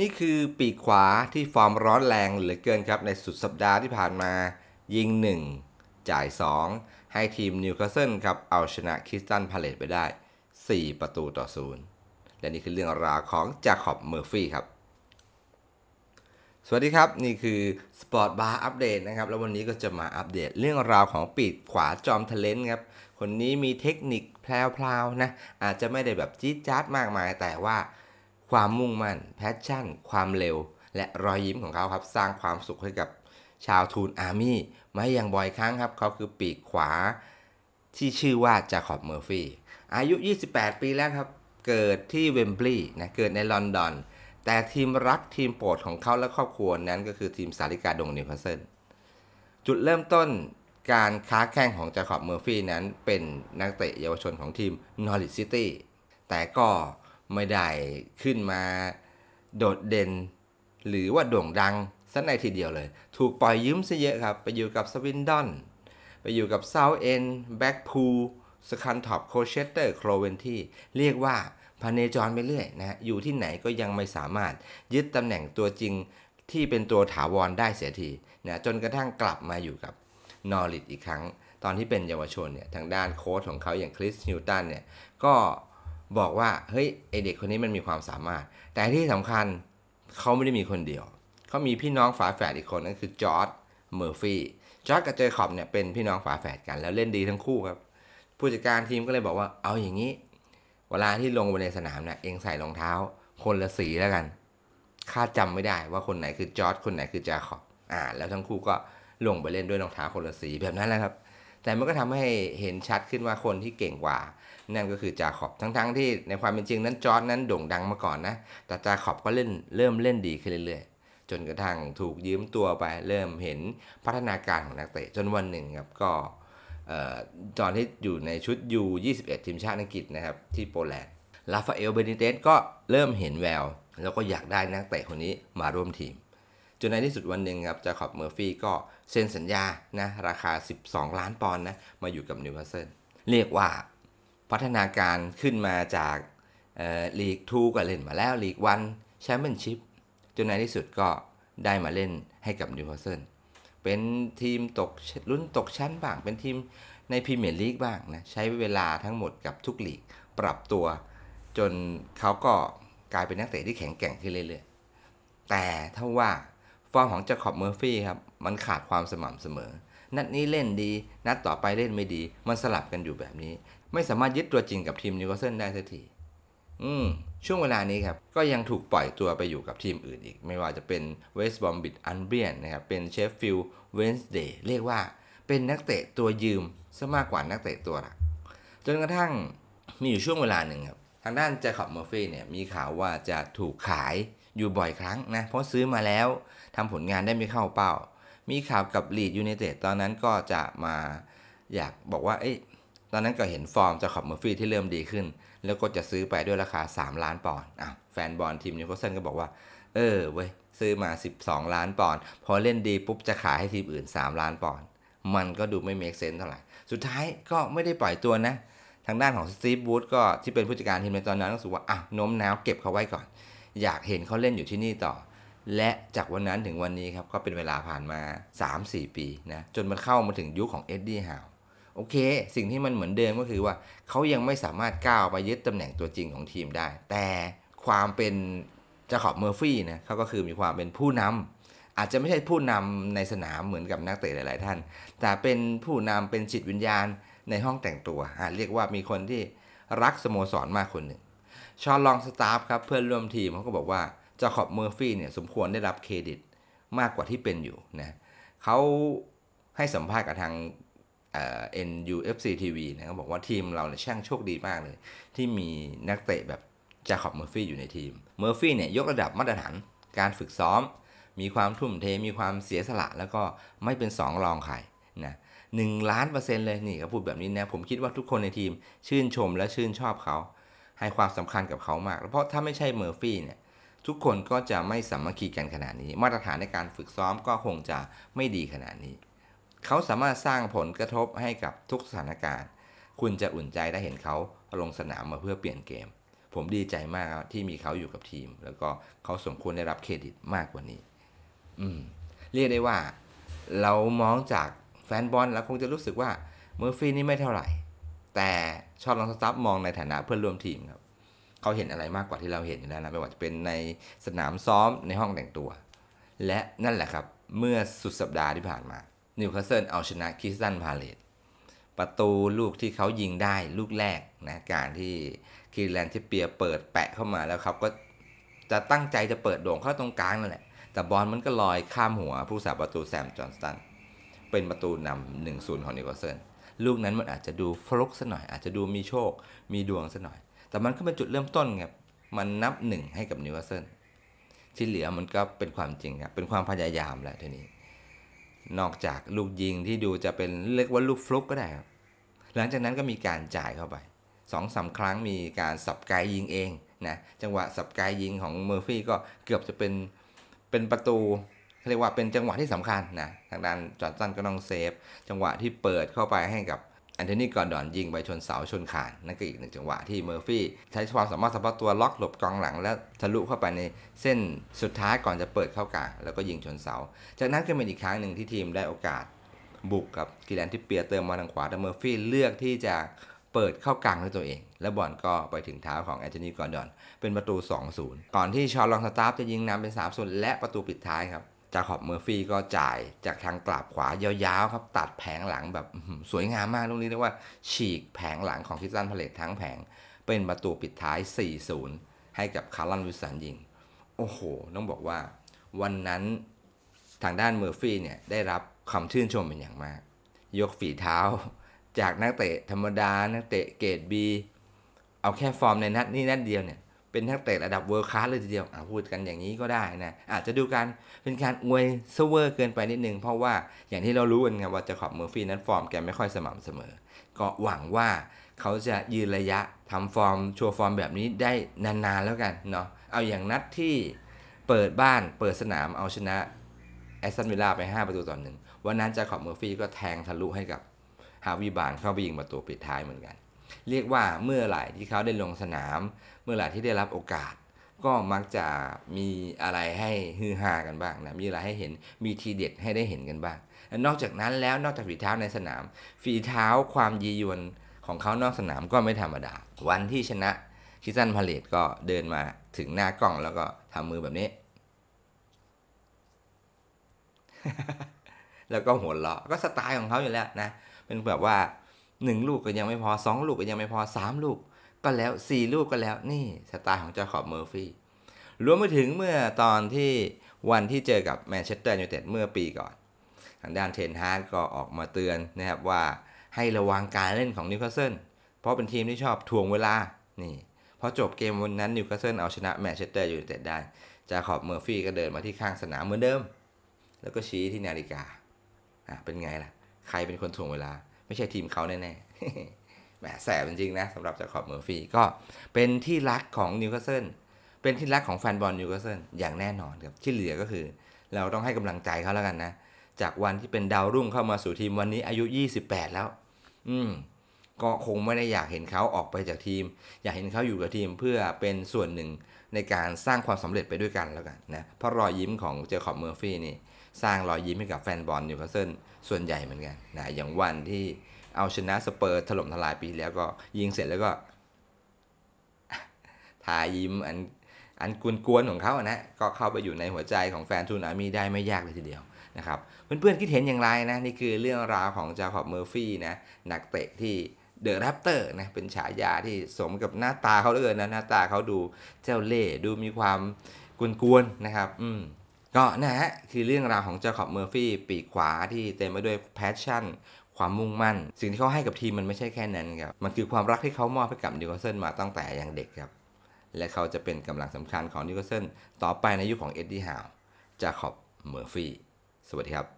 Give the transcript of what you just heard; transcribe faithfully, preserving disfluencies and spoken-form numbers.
นี่คือปีกขวาที่ฟอร์มร้อนแรงเหลือเกินครับในสุดสัปดาห์ที่ผ่านมายิงหนึ่งจ่ายสองให้ทีมนิวคาสเซิลครับเอาชนะคริสตัลพาเลซไปได้สี่ประตูต่อศูนย์และนี่คือเรื่องราวของจาคอบ เมอร์ฟี่ครับสวัสดีครับนี่คือสปอร์ตบาร์อัปเดตนะครับแล้ววันนี้ก็จะมาอัปเดตเรื่องราวของปีกขวาจอมทะเลนครับคนนี้มีเทคนิคแพลวๆนะอาจจะไม่ได้แบบจี๊ดจ๊าดมากมายแต่ว่าความมุ่งมั่นแพชชั่นความเร็วและรอยยิ้มของเขาครับสร้างความสุขให้กับชาวทูนอาร์มี่มาอย่างบ่อยครั้งครับเขาคือปีกขวาที่ชื่อว่าจาคอบ เมอร์ฟี่อายุยี่สิบแปดปีแล้วครับเกิดที่เวมบลีย์นะเกิดในลอนดอนแต่ทีมรักทีมโปรดของเขาและครอบครัวนั้นก็คือทีมสาลิกาดงนิวคาสเซิลจุดเริ่มต้นการค้าแข่งของจาคอบ เมอร์ฟี่นั้นเป็นนักเตะเยาวชนของทีมนอริชซิตี้แต่ก็ไม่ได้ขึ้นมาโดดเด่นหรือว่าโด่งดังสักในทีเดียวเลยถูกปล่อยยืมซะเยอะครับไปอยู่กับสวินดอนไปอยู่กับ South End Blackpool สคันท็อปโคเชสเตอร์โคลเวนที่เรียกว่าพเนจรไปเรื่อยนะอยู่ที่ไหนก็ยังไม่สามารถยึดตำแหน่งตัวจริงที่เป็นตัวถาวรได้เสียทีนะจนกระทั่งกลับมาอยู่กับนอริชอีกครั้งตอนที่เป็นเยาวชนเนี่ยทางด้านโค้ชของเขาอย่างคริสนิวตันเนี่ยก็บอกว่าเฮ้ยไอเด็กคนนี้มันมีความสามารถแต่ที่สำคัญเขาไม่ได้มีคนเดียวเขามีพี่น้องฝาแฝดอีกคนนั่นคือจอร์จ เมอร์ฟี่จอร์จกับเจคอบเนี่ยเป็นพี่น้องฝาแฝดกันแล้วเล่นดีทั้งคู่ครับผู้จัดการทีมก็เลยบอกว่าเอาอย่างนี้เวลาที่ลงไปในสนามเนี่ยเองใส่รองเท้าคนละสีแล้วกันข้าจำไม่ได้ว่าคนไหนคือจอร์จคนไหนคือจาคอบอ่าแล้วทั้งคู่ก็ลงไปเล่นด้วยรองเท้าคนละสีแบบนั้นแหละครับแต่มันก็ทำให้เห็นชัดขึ้นว่าคนที่เก่งกว่านั่นก็คือจาคอบทั้งๆที่ในความเป็นจริงนั้นจอร์จนั้นโด่งดังมาก่อนนะแต่จาคอบก็เล่นเริ่มเล่นดีขึ้นเรื่อยๆจนกระทั่งถูกยืมตัวไปเริ่มเห็นพัฒนาการของนักเตะจนวันหนึ่งครับก็ตอนที่อยู่ในชุด ยู ยี่สิบเอ็ด ทีมชาติอังกฤษนะครับที่โปแลนด์ราฟาเอล เบนิเตสก็เริ่มเห็นแววแล้วก็อยากได้นักเตะคนนี้มาร่วมทีมจนในที่สุดวันหนึ่งครับจาคอบ เมอร์ฟี่ก็เซ็นสัญญานะราคาสิบสองล้านปอนด์นะมาอยู่กับนิวคาสเซิลเรียกว่าพัฒนาการขึ้นมาจากลีกทูก็เล่นมาแล้วลีกวันแชมเปี้ยนชิพจนในที่สุดก็ได้มาเล่นให้กับนิวคาสเซิลเป็นทีมตกลุ้นตกชั้นบ้างเป็นทีมในพรีเมียร์ลีกบ้างนะใช้เวลาทั้งหมดกับทุกลีกปรับตัวจนเขาก็กลายเป็นนักเตะที่แข็งแกร่งขึ้นเรื่อยๆแต่ถ้าว่าฟอร์มของจาคอบ เมอร์ฟี่ครับมันขาดความสม่ำเสมอนัดนี้เล่นดีนัดต่อไปเล่นไม่ดีมันสลับกันอยู่แบบนี้ไม่สามารถยึดตัวจริงกับทีมนิวคาสเซิลได้สักทีอืมช่วงเวลานี้ครับก็ยังถูกปล่อยตัวไปอยู่กับทีมอื่นอีกไม่ว่าจะเป็นเวสต์บรอมวิชอัลเบียนนะครับเป็นเชฟฟิลด์เวนส์เดย์เรียกว่าเป็นนักเตะตัวยืมซะมากกว่านักเตะตัวหลักจนกระทั่งมีอยู่ช่วงเวลาหนึ่งครับทางด้านจาคอบ เมอร์ฟี่เนี่ยมีข่าวว่าจะถูกขายอยู่บ่อยครั้งนะเพราะซื้อมาแล้วทำผลงานได้ไม่เข้าเป้ามีข่าวกับลีดยูไนเต็ดตอนนั้นก็จะมาอยากบอกว่าเอ้ยตอนนั้นก็เห็นฟอร์มจาคอบ เมอร์ฟี่ที่เริ่มดีขึ้นแล้วก็จะซื้อไปด้วยราคาสามล้านปอนด์อ่ะแฟนบอลทีมนิวคาสเซิลก็บอกว่าเออเว้ยซื้อมาสิบสองล้านปอนด์พอเล่นดีปุ๊บจะขายให้ทีมอื่นสามล้านปอนด์มันก็ดูไม่เมคเซนส์เท่าไหร่สุดท้ายก็ไม่ได้ปล่อยตัวนะทางด้านของสตีฟ วูดก็ที่เป็นผู้จัดการทีมในตอนนั้นรู้สึกว่าอ่ะโน้มน้าวเก็บเขาไว้ก่อนอยากเห็นเขาเล่นอยู่ที่นี่ต่อและจากวันนั้นถึงวันนี้ครับก็เป็นเวลาผ่านมา สามถึงสี่ ปีนะจนมันเข้ามาถึงยุค ของเอ็ดดี้ ฮาวโอเคสิ่งที่มันเหมือนเดิมก็คือว่าเขายังไม่สามารถก้าวไปยึดตำแหน่งตัวจริงของทีมได้แต่ความเป็นจาคอบ เมอร์ฟี่นะเขาก็คือมีความเป็นผู้นำอาจจะไม่ใช่ผู้นำในสนามเหมือนกับนักเตะหลายๆท่านแต่เป็นผู้นำเป็นจิตวิญญาณในห้องแต่งตัวเรียกว่ามีคนที่รักสโมสรมากคนหนึ่งชอลองสตาฟครับเพื่อนร่วมทีมเขาก็บอกว่าจาคอบ เมอร์ฟี่เนี่ยสมควรได้รับเครดิตมากกว่าที่เป็นอยู่นะเขาให้สัมภาษณ์กับทางเอ็น ยู เอฟ ซี ที วี นะเขาบอกว่าทีมเราเนี่ยช่างโชคดีมากเลยที่มีนักเตะแบบจาคอบ เมอร์ฟี่อยู่ในทีมเมอร์ฟี่เนี่ยยกระดับมาตรฐานการฝึกซ้อมมีความทุ่มเทมีความเสียสละแล้วก็ไม่เป็นสองรองใครนะหนึ่งล้านเปอร์เซ็นต์เลยนี่เขาพูดแบบนี้นะผมคิดว่าทุกคนในทีมชื่นชมและชื่นชอบเขาให้ความสำคัญกับเขามากเพราะถ้าไม่ใช่เมอร์ฟี่เนี่ยทุกคนก็จะไม่สามัคคีกันขนาดนี้มาตรฐานในการฝึกซ้อมก็คงจะไม่ดีขนาดนี้เขาสามารถสร้างผลกระทบให้กับทุกสถานการณ์คุณจะอุ่นใจได้เห็นเขาลงสนามมาเพื่อเปลี่ยนเกม ผมดีใจมากที่มีเขาอยู่กับทีมแล้วก็เขาสมควรได้รับเครดิตมากกว่านี้อืมเรียกได้ว่าเรามองจากแฟนบอลแล้วคงจะรู้สึกว่าเมอร์ฟี่นี่ไม่เท่าไหร่แต่ชอบลองซับมองในฐานะเพื่อนร่วมทีมครับเขาเห็นอะไรมากกว่าที่เราเห็นอยู่แล้วนะไม่ว่าจะเป็นในสนามซ้อมในห้องแต่งตัวและนั่นแหละครับเมื่อสุดสัปดาห์ที่ผ่านมานิวคาสเซิลเอาชนะคริสตัลพาเลซประตูลูกที่เขายิงได้ลูกแรกนะการที่คริสตัลที่เปียเปิดแปะเข้ามาแล้วครับก็จะตั้งใจจะเปิดโด่งเข้าตรงกลางนั่นแหละแต่บอลมันก็ลอยข้ามหัวผู้สาประตูแซมจอห์นสันเป็นประตูนำหนึ่งศูนย์ของนิวคาสเซิลลูกนั้นมันอาจจะดูฟลุกซะหน่อยอาจจะดูมีโชคมีดวงซะหน่อยแต่มันก็เป็นจุดเริ่มต้นครับมันนับหนึ่งให้กับนิวคาสเซิลที่เหลือมันก็เป็นความจริงครับเป็นความพยายามแหละทีนี้นอกจากลูกยิงที่ดูจะเป็นเรียกว่าลูกฟลุกก็ได้ครับหลังจากนั้นก็มีการจ่ายเข้าไป สองสาม ครั้งมีการสับไกยิงเองนะจังหวะสับไกยิงของเมอร์ฟี่ก็เกือบจะเป็นเป็นประตูเรียกว่าเป็นจังหวะที่สำคัญนะทางด้านจอห์นสันก็ต้องเซฟจังหวะที่เปิดเข้าไปให้กับแอนโทนีกอร์ดอนยิงไปชนเสาชนคานนั่นก็อีกหนึ่งจังหวะที่เมอร์ฟี่ใช้ความสามารถเฉพาะตัวล็อกหลบกองหลังและทะลุเข้าไปในเส้นสุดท้ายก่อนจะเปิดเข้ากลางแล้วก็ยิงชนเสาจากนั้นก็เป็นอีกครั้งหนึ่งที่ทีมได้โอกาสบุกกับกิแลนทิเปียเติมมาทางขวาแต่เมอร์ฟี่เลือกที่จะเปิดเข้ากลางด้วยตัวเองและบอลก็ไปถึงเท้าของแอนโทนีกอร์ดอนเป็นประตู สองศูนย์ ก่อนที่ชาร์ลองสตาฟจะยิงนำเป็น สามศูนย์ และประตูปิดท้ายครับจาขอบเมอร์ฟี่ก็จ่ายจากทางกลับขวายาวๆครับตัดแผงหลังแบบสวยงามมากลูกนี้เรียกว่าฉีกแผงหลังของคริสตัลพาเลซทั้งแผงเป็นประตูปิดท้าย สี่ศูนย์ ให้กับคาร์ลันวิลสันยิงโอ้โหต้องบอกว่าวันนั้นทางด้านเมอร์ฟี่เนี่ยได้รับคำชื่นชมเป็นอย่างมากยกฝีเท้าจากนักเตะธรรมดานักเตะเกรด B เอาแค่ฟอร์มในนัดนี้นัดเดียวเนี่ยเป็นนักเตะระดับเวิร์คคลาสเลยทีเดียวพูดกันอย่างนี้ก็ได้นะอาจจะดูการเป็นการอวยเซเวอร์เกินไปนิดนึงเพราะว่าอย่างที่เรารู้กันครับว่าจาขอบเมอร์ฟี่นั้นฟอร์มแกไม่ค่อยสม่ำเสมอก็หวังว่าเขาจะยืนระยะทำฟอร์มโชว์ฟอร์มแบบนี้ได้นานๆแล้วกันเนาะเอาอย่างนัดที่เปิดบ้านเปิดสนามเอาชนะแอสตันวิลล่าไปห้าประตูต่อหนึ่งวันนั้นจาขอบเมอร์ฟี่ก็แทงทะลุให้กับฮาร์วีย์บาร์นเข้าไปยิงประตูปิดท้ายเหมือนกันเรียกว่าเมื่อไหร่ที่เขาได้ลงสนามเมื่อไหร่ที่ได้รับโอกาสก็มักจะมีอะไรให้ฮือฮากันบ้างนะมีอะไรให้เห็นมีทีเด็ดให้ได้เห็นกันบ้างนอกจากนั้นแล้วนอกจากฝีเท้าในสนามฝีเท้าความยียวนของเขานอกสนามก็ไม่ธรรมดาวันที่ชนะคริสตัลพาเลซก็เดินมาถึงหน้ากล้องแล้วก็ทำมือแบบนี้ แล้วก็หัวเราะก็สไตล์ของเขาอยู่แล้วนะเป็นแบบว่าหนึ่งลูกก็ยังไม่พอสองลูกก็ยังไม่พอสามลูกก็แล้วสี่ลูกก็แล้วนี่สไตล์ของจาขอบเมอร์ฟี่รวมไปถึงเมื่อตอนที่วันที่เจอกับแมนเชสเตอร์ยูไนเต็ดเมื่อปีก่อนทางด้านเทนฮากก็ออกมาเตือนนะครับว่าให้ระวังการเล่นของนิวคาสเซิลเพราะเป็นทีมที่ชอบทวงเวลานี่พอจบเกมวันนั้นนิวคาสเซิลเอาชนะแมนเชสเตอร์ยูไนเต็ดได้จาขอบเมอร์ฟี่ก็เดินมาที่ข้างสนามเหมือนเดิมแล้วก็ชี้ที่นาฬิกาอ่ะเป็นไงล่ะใครเป็นคนทวงเวลาไม่ใช่ทีมเขาแน่ๆแหมแสบจริงๆนะสำหรับจาขอบเมอร์ฟี่ก็เป็นที่รักของนิวคาสเซิลเป็นที่รักของแฟนบอลนิวคาสเซิลอย่างแน่นอนครับที่เหลือก็คือเราต้องให้กำลังใจเขาแล้วกันนะจากวันที่เป็นดาวรุ่งเข้ามาสู่ทีมวันนี้อายุยี่สิบแปดแล้วอืมก็คงไม่ได้อยากเห็นเขาออกไปจากทีมอยากเห็นเขาอยู่กับทีมเพื่อเป็นส่วนหนึ่งในการสร้างความสำเร็จไปด้วยกันแล้วกันนะเพราะรอยยิ้มของจาขอบเมอร์ฟี่นี่สร้างรอยยิ้มให้กับแฟนบอลนิวคาสเซิลส่วนใหญ่เหมือนกันนะอย่างวันที่เอาชนะสเปอร์ถล่มทลายปีแล้วก็ยิงเสร็จแล้วก็ทายิ้มอันอันกวนๆของเขาอะนะก็เข้าไปอยู่ในหัวใจของแฟนทูนอาร์มี่ได้ไม่ยากเลยทีเดียวนะครับเพื่อนๆคิดเห็นอย่างไรนะนี่คือเรื่องราวของจาขอบเมอร์ฟี่นะนักเตะที่เดอะแรปเตอร์นะเป็นฉายาที่สมกับหน้าตาเขาเหลือเกินนะหน้าตาเขาดูเจ้าเล่ห์ดูมีความกวนๆนะครับอืมก็นะฮะคือเรื่องราวของจาขอบเมอร์ฟี่ปีกขวาที่เต็มไปด้วยแพชชั่นความมุ่งมั่นสิ่งที่เขาให้กับทีมมันไม่ใช่แค่นั้นครับมันคือความรักที่เขามอบให้กับนิวคาสเซิลมาตั้งแต่ยังเด็กครับและเขาจะเป็นกำลังสำคัญของนิวคาสเซิลต่อไปในยุค ของเอ็ดดี้ ฮาวจาขอบเมอร์ฟี่สวัสดีครับ